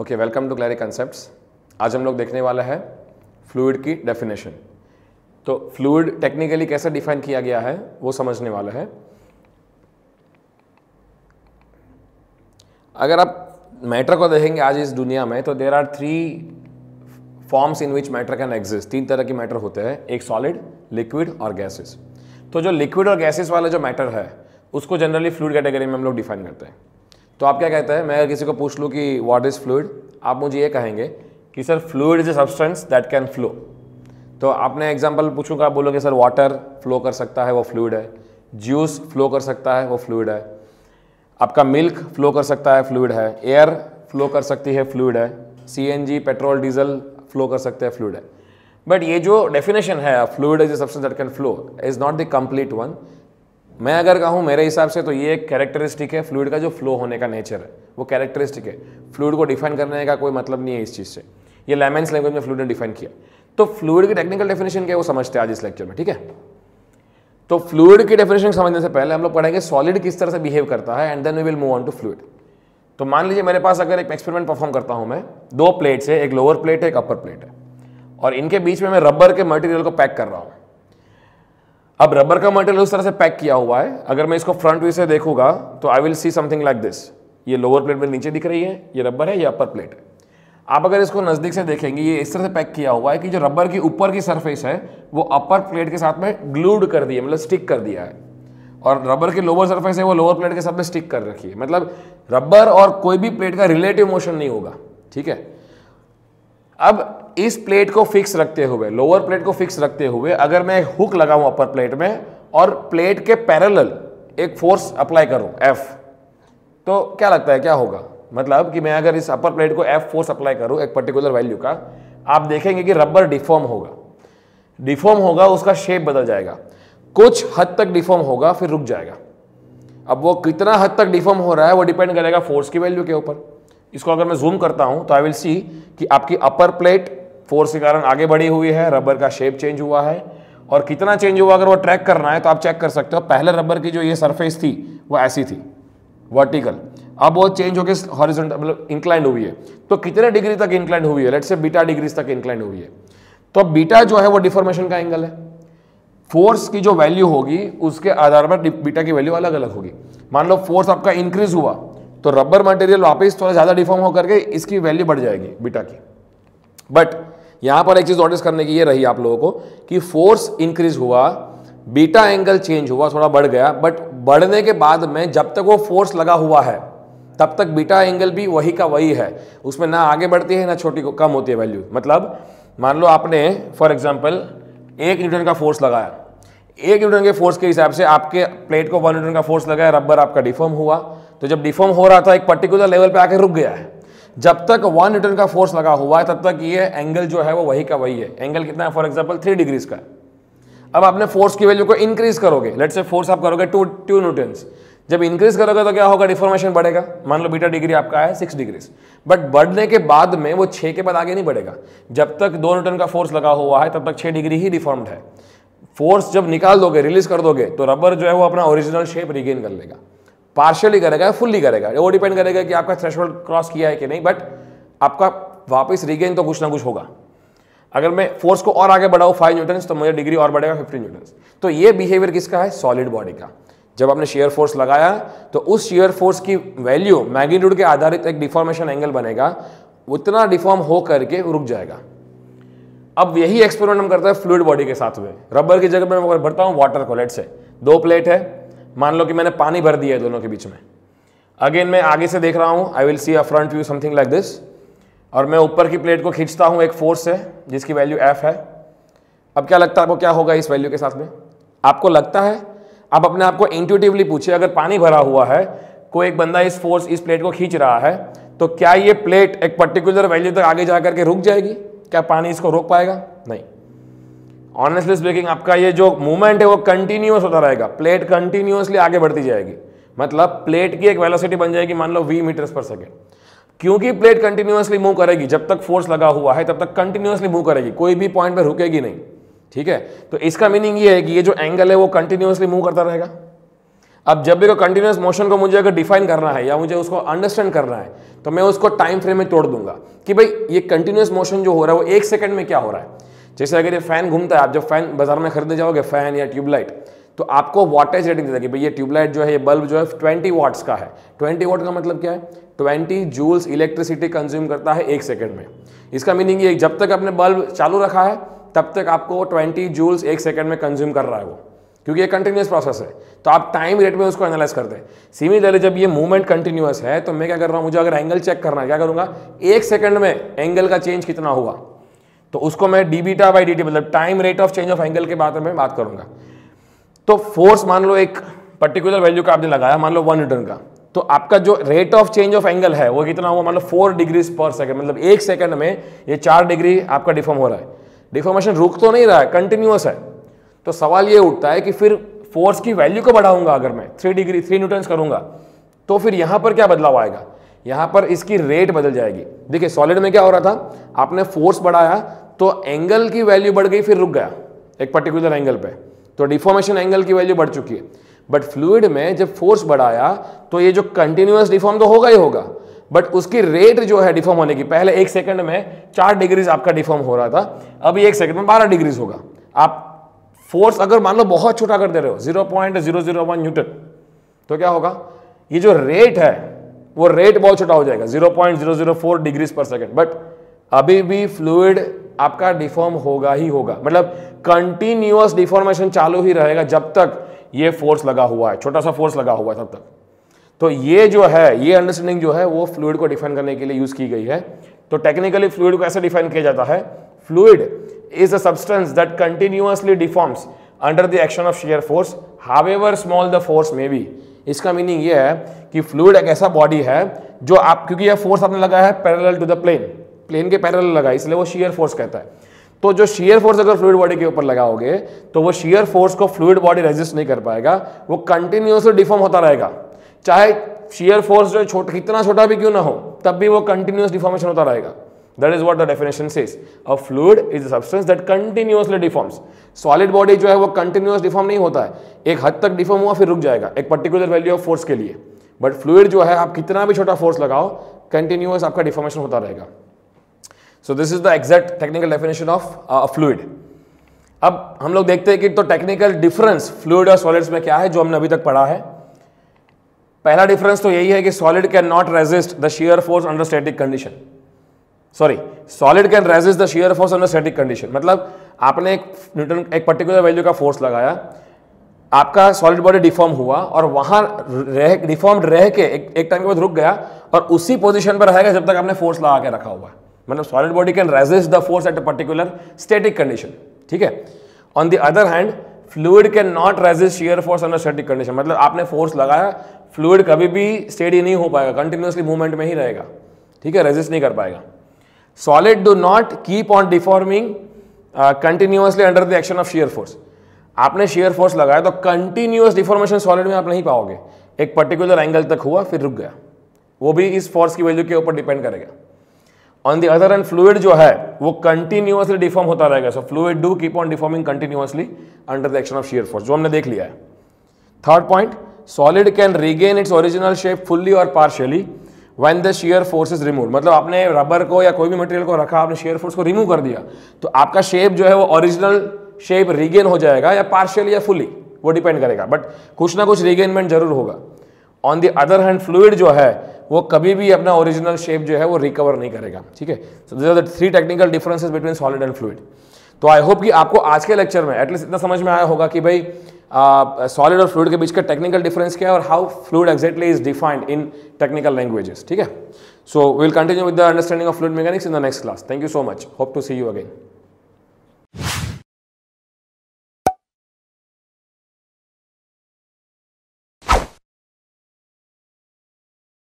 Okay, welcome to क्लैरी concepts. आज हम लोग देखने वाला है फ्लूइड की डेफिनेशन। तो फ्लूइड टेक्निकली कैसे डिफाइन किया गया है वो समझने वाला है। अगर आप मैटर को देखेंगे आज इस दुनिया में, तो there are three forms in which matter can exist. तीन तरह की मैटर होते हैं, एक सॉलिड, लिक्विड और गैसेस। तो जो लिक्विड और गैसेस वाला जो मैटर है उसको जनरली फ्लूइड कैटेगरी में हम लोग डिफाइन करते हैं। तो आप क्या कहते हैं, मैं अगर किसी को पूछ लूँ कि व्हाट इज़ फ्लूइड, आप मुझे ये कहेंगे कि sir fluid is a substance that can flow. तो आपने एग्जांपल पूछूंगा, आप बोलोगे सर वाटर फ्लो कर सकता है, वो फ्लूइड है। जूस फ्लो कर सकता है, वो फ्लूइड है। आपका मिल्क फ्लो कर सकता है, फ्लूइड है। एयर फ्लो कर सकती है, फ्लूइड है। CNG पेट्रोल डीजल फ्लो कर सकते हैं, फ्लूइड है। बट ये जो डेफिनेशन है fluid is a substance that can flow is not the complete one. मैं अगर कहूँ मेरे हिसाब से, तो ये एक कैरेक्टरिस्टिक है फ्लूइड का, जो फ्लो होने का नेचर है वो कैरेक्टरिस्टिक है। फ्लूइड को डिफाइन करने का कोई मतलब नहीं है इस चीज़ से। ये लेमैन्स लैंग्वेज में फ्लूइड ने डिफाइन किया। तो फ्लूइड की टेक्निकल डेफिनेशन क्या है वो समझते हैं आज इस लेक्चर में, ठीक है। तो फ्लूइड की डेफिनेशन समझने से पहले हम लोग पढ़ेंगे सॉलिड किस तरह से बिहेव करता है, and then we will move on to fluid. तो मान लीजिए मेरे पास अगर एक एक्सपेरिमेंट परफॉर्म करता हूँ मैं, दो प्लेट्स है, एक लोअर प्लेट है एक अपर प्लेट है, और इनके बीच में मैं रबर के मटेरियल को पैक कर रहा हूँ। अब रबर का मटेरियल उस तरह से पैक किया हुआ है, अगर मैं इसको फ्रंट व्यू से देखूंगा तो I will see something like this. ये लोअर प्लेट में नीचे दिख रही है, ये रबर है, ये अपर प्लेट है। आप अगर इसको नज़दीक से देखेंगे, ये इस तरह से पैक किया हुआ है कि जो रबर की ऊपर की सरफेस है वो अपर प्लेट के साथ में ग्लूड कर दी है, मतलब स्टिक कर दिया है, और रबर की लोअर सरफेस है वो लोअर प्लेट के साथ में स्टिक कर रखी है। मतलब रबर और कोई भी प्लेट का रिलेटिव मोशन नहीं होगा, ठीक है। अब इस प्लेट को फिक्स रखते हुए, लोअर प्लेट को फिक्स रखते हुए, अगर मैं हुक लगाऊं अपर प्लेट में और प्लेट के पैरेलल एक फोर्स अप्लाई करूं F, तो क्या लगता है क्या होगा? मतलब कि मैं अगर इस अपर प्लेट को F फोर्स अप्लाई करूं एक पर्टिकुलर वैल्यू का, आप देखेंगे कि रबर डिफॉर्म होगा। डिफॉर्म होगा, उसका शेप बदल जाएगा, कुछ हद तक डिफॉर्म होगा फिर रुक जाएगा। अब वो कितना हद तक डिफॉर्म हो रहा है वो डिपेंड करेगा फोर्स की वैल्यू के ऊपर। इसको अगर मैं जूम करता हूं तो आई विल सी कि आपकी अपर प्लेट फोर्स के कारण आगे बढ़ी हुई है, रबर का शेप चेंज हुआ है, और कितना चेंज हुआ अगर वो ट्रैक करना है तो आप चेक कर सकते हो। पहले रबर की जो ये सरफेस थी वो ऐसी थी वर्टिकल, अब वो चेंज होकर हॉरिजॉन्टल, मतलब इंक्लाइंड हुई है। तो कितने डिग्री तक इंक्लाइंड हुई है, लेट्स से बीटा डिग्रीज तक इंक्लाइंड हुई है। तो अब बीटा जो है वो डिफॉर्मेशन का एंगल है। फोर्स की जो वैल्यू होगी उसके आधार पर बीटा की वैल्यू अलग अलग होगी। मान लो फोर्स आपका इंक्रीज हुआ तो रबर मटेरियल वापस थोड़ा ज़्यादा डिफॉर्म होकर के इसकी वैल्यू बढ़ जाएगी बीटा की। बट यहाँ पर एक चीज़ नोटिस करने की ये रही आप लोगों को कि फोर्स इंक्रीज हुआ, बीटा एंगल चेंज हुआ, थोड़ा बढ़ गया, बट बढ़ने के बाद में जब तक वो फोर्स लगा हुआ है तब तक बीटा एंगल भी वही का वही है, उसमें ना आगे बढ़ती है ना छोटी को कम होती है वैल्यू। मतलब मान लो आपने फॉर एग्जाम्पल 1 न्यूटन का फोर्स लगाया, 1 न्यूटन के फोर्स के हिसाब से आपके प्लेट को 1 न्यूटन का फोर्स लगाया, रबर आपका डिफॉर्म हुआ। तो जब डिफॉर्म हो रहा था एक पर्टिकुलर लेवल पे आके रुक गया है, जब तक 1 न्यूटन का फोर्स लगा हुआ है तब तक ये एंगल जो है वो वही का वही है। एंगल कितना है, फॉर एग्जांपल 3 डिग्रीज का। अब आपने फोर्स की वैल्यू को इंक्रीज करोगे, लेट्स से फोर्स आप करोगे 2 न्यूटन। जब इंक्रीज करोगे तो क्या होगा, डिफॉर्मेशन बढ़ेगा। मान लो बीटा डिग्री आपका है 6 डिग्रीज, बट बढ़ने के बाद में वो 6 के बाद आगे नहीं बढ़ेगा। जब तक 2 न्यूटन का फोर्स लगा हुआ है तब तक 6 डिग्री ही डिफॉर्म्ड है। फोर्स जब निकाल दोगे, रिलीज कर दोगे, तो रबर जो है वो अपना ओरिजिनल शेप रिगेन कर लेगा। पार्शियली करेगा, फुल्ली करेगा, वो डिपेंड करेगा कि आपका थ्रेशोल्ड क्रॉस किया है कि नहीं, बट आपका वापस रिगेन तो कुछ ना कुछ होगा। अगर मैं फोर्स को और आगे बढ़ाऊँ 5 न्यूटन तो मुझे डिग्री और बढ़ेगा 15 न्यूटन। तो ये बिहेवियर किसका है, सॉलिड बॉडी का। जब आपने शियर फोर्स लगाया तो उस शियर फोर्स की वैल्यू मैग्नीट्यूड के आधारित एक डिफॉर्मेशन एंगल बनेगा, उतना डिफॉर्म हो करके रुक जाएगा। अब यही एक्सपेरिमेंट हम करते हैं फ्लूइड बॉडी के साथ में। रबर की जगह मैं भरता हूँ वाटर को, लेट से 2 प्लेट है, मान लो कि मैंने पानी भर दिया है दोनों के बीच में। अगेन मैं आगे से देख रहा हूँ, I will see a front view something like this, और मैं ऊपर की प्लेट को खींचता हूँ एक फोर्स है जिसकी वैल्यू F है। अब क्या लगता है आपको क्या होगा इस वैल्यू के साथ में, आपको लगता है? आप अपने आप को इंट्यूटिवली पूछिए, अगर पानी भरा हुआ है, कोई एक बंदा इस फोर्स इस प्लेट को खींच रहा है, तो क्या ये प्लेट एक पर्टिकुलर वैल्यू तक आगे जा करके रुक जाएगी? क्या पानी इसको रोक पाएगा? नहीं। ऑनेस्टली स्पीकिंग आपका ये जो मूवमेंट है वो कंटिन्यूअस होता रहेगा, प्लेट कंटिन्यूअसली आगे बढ़ती जाएगी। मतलब प्लेट की एक वेलोसिटी बन जाएगी, मान लो v मीटर्स पर सेकेंड। क्योंकि प्लेट कंटिन्यूअसली मूव करेगी, जब तक फोर्स लगा हुआ है तब तक कंटिन्यूअसली मूव करेगी, कोई भी पॉइंट पर रुकेगी नहीं, ठीक है। तो इसका मीनिंग ये है कि ये जो एंगल है वो कंटिन्यूअसली मूव करता रहेगा। अब जब भी को कंटिन्यूस मोशन को मुझे अगर डिफाइन करना है या मुझे उसको अंडरस्टैंड करना है तो मैं उसको टाइम फ्रेम में तोड़ दूंगा कि भाई ये कंटिन्यूस मोशन जो हो रहा है वो एक सेकंड में क्या हो रहा है। जैसे अगर ये फैन घूमता है, आप जब फैन बाजार में खरीदने जाओगे फैन या ट्यूबलाइट, तो आपको वाटेज रेटिंग देता है कि भाई ये ट्यूबलाइट जो है, ये बल्ब जो है 20 वाट्स का है। 20 वाट का मतलब क्या है? 20 जूल्स इलेक्ट्रिसिटी कंज्यूम करता है एक सेकंड में। इसका मीनिंग ये, जब तक आपने बल्ब चालू रखा है तब तक आपको 20 जूल्स एक सेकंड में कंज्यूम कर रहा है वो, क्योंकि ये कंटिन्यूस प्रोसेस है। तो आप टाइम रेट में उसको एनालाइज करते हैं। सिमिलरली जब ये मूवमेंट कंटिन्यूस है तो मैं क्या कर रहा हूँ, मुझे अगर एंगल चेक करना है, क्या करूँगा, एक सेकंड में एंगल का चेंज कितना हुआ, तो उसको मैं D beta by D T, मतलब time rate of change of angle के बारे में बात करूंगा। तो फोर्स मान लो एक पर्टिकुलर वैल्यू का आपने लगाया, मान लो 1 N का, तो आपका जो rate of change of angle है वो कितना हुआ, मान लो 4 डिग्रीज पर सेकेंड, मतलब एक सेकंड में ये 4 डिग्री आपका डिफॉर्म हो रहा है। डिफॉर्मेशन रुक तो नहीं रहा है, कंटिन्यूस है। तो सवाल ये उठता है कि फिर फोर्स की वैल्यू को बढ़ाऊंगा, अगर मैं 3 N करूंगा तो फिर यहाँ पर क्या बदलाव आएगा, यहाँ पर इसकी रेट बदल जाएगी। देखिए सॉलिड में क्या हो रहा था, आपने फोर्स बढ़ाया तो एंगल की वैल्यू बढ़ गई, फिर रुक गया एक पर्टिकुलर एंगल पे, तो डिफॉर्मेशन एंगल की वैल्यू बढ़ चुकी है। बट फ्लूइड में जब फोर्स बढ़ाया तो ये जो कंटिन्यूस डिफॉर्म तो होगा ही होगा, बट उसकी रेट जो है डिफॉर्म होने की, पहले एक सेकंड में 4 डिग्रीज आपका डिफॉर्म हो रहा था, अभी एक सेकंड में 12 डिग्रीज होगा। आप फोर्स अगर मान लो बहुत छोटा कर दे रहे हो, 0.001 N, तो क्या होगा, ये जो रेट है वो रेट बहुत छोटा हो जाएगा, 0.004 डिग्रीज पर सेकेंड। बट अभी भी फ्लूइड आपका डिफॉर्म होगा ही होगा, मतलब कंटिन्यूअस डिफॉर्मेशन चालू ही रहेगा जब तक ये फोर्स लगा हुआ है, छोटा सा फोर्स लगा हुआ है तब तक। तो ये जो है, ये अंडरस्टैंडिंग जो है वो फ्लूइड को डिफाइन करने के लिए यूज की गई है। तो टेक्निकली फ्लूइड को ऐसे डिफाइन किया जाता है, fluid is a substance that continuously deforms under the action of shear force, however small the force may be. इसका मीनिंग ये है कि फ्लूइड एक ऐसा बॉडी है जो आप, क्योंकि यह फोर्स आपने लगाया है parallel to the plane, plane के पैरेलल लगा है, इसलिए वो shear force कहता है। तो जो shear force अगर फ्लूइड बॉडी के ऊपर लगाओगे तो वो shear force को फ्लूइड बॉडी रेजिस्ट नहीं कर पाएगा, वो कंटिन्यूसली डिफॉर्म होता रहेगा। चाहे shear force जो छोटा, कितना छोटा भी क्यों ना हो, तब भी वो कंटिन्यूस डिफॉर्मेशन होता रहेगा। That is what the definition says. A fluid is a substance that continuously deforms. Solid body जो है वो continuous deform नहीं होता है, एक हद तक deform हुआ फिर रुक जाएगा एक particular value of force के लिए। But fluid जो है, आप कितना भी छोटा force लगाओ, continuous आपका deformation होता रहेगा। So this is the exact technical definition of a fluid. अब हम लोग देखते हैं कि तो technical difference fluid और solids में क्या है जो हमने अभी तक पढ़ा है। पहला difference तो यही है कि solid can not resist the shear force under static condition. Solid can resist the shear force under static condition, मतलब आपने एक पर्टिकुलर वैल्यू का फोर्स लगाया, आपका सॉलिड बॉडी डिफॉर्म हुआ और वहां डिफॉर्म रह के एक टाइम के बाद रुक गया और उसी पोजीशन पर रहेगा जब तक आपने फोर्स लगा के रखा हुआ, मतलब solid body can resist the force at a particular static condition. ठीक है। On the other hand fluid can not resist shear force under static condition, मतलब आपने फोर्स लगाया, फ्लूइड कभी भी स्टेडी नहीं हो पाएगा, कंटिन्यूसली मूवमेंट में ही रहेगा। ठीक है, रेजिस्ट नहीं कर पाएगा। Solid do not keep on deforming continuously under the action of shear force. आपने shear force लगाया तो continuous deformation solid में आप नहीं पाओगे, एक particular angle तक हुआ फिर रुक गया, वो भी इस force की value के ऊपर depend करेगा। On the other hand, fluid जो है वो continuously deform होता रहेगा, so fluid do keep on deforming continuously under the action of shear force, जो हमने देख लिया है। Third point, solid can regain its original shape fully or partially When the shear force is removed, मतलब आपने rubber को या कोई भी मटेरियल को रखा, आपने shear force को रिमूव कर दिया तो आपका शेप जो है वो ओरिजिनल शेप रिगेन हो जाएगा, या पार्शियली या फुली, वो डिपेंड करेगा, बट कुछ ना कुछ रिगेनमेंट जरूर होगा। On the other hand fluid जो है वो कभी भी अपना ओरिजिनल शेप जो है वो रिकवर नहीं करेगा। ठीक है। So this are the 3 technical differences between solid and fluid. तो आई होप कि आपको आज के लेक्चर में एटलीस्ट इतना समझ में आया होगा कि भाई सॉलिड और फ्लूइड के बीच का टेक्निकल डिफरेंस क्या है और how fluid exactly is defined in technical languages. ठीक है। So we will continue with the understanding of fluid mechanics in the next class. Thank you so much, hope to see you again.